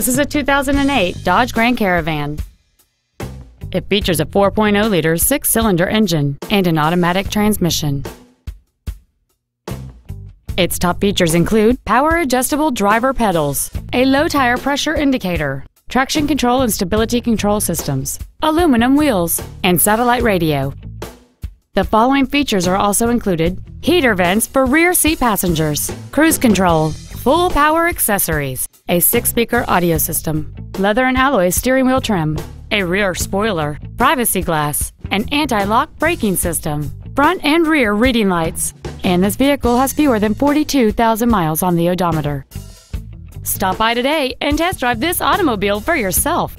This is a 2008 Dodge Grand Caravan. It features a 4.0-liter six-cylinder engine and an automatic transmission. Its top features include power-adjustable driver pedals, a low-tire pressure indicator, traction control and stability control systems, aluminum wheels, and satellite radio. The following features are also included: heater vents for rear seat passengers, cruise control, full power accessories, a 6-speaker audio system, leather and alloy steering wheel trim, a rear spoiler, privacy glass, an anti-lock braking system, front and rear reading lights, and this vehicle has fewer than 42,000 miles on the odometer. Stop by today and test drive this automobile for yourself.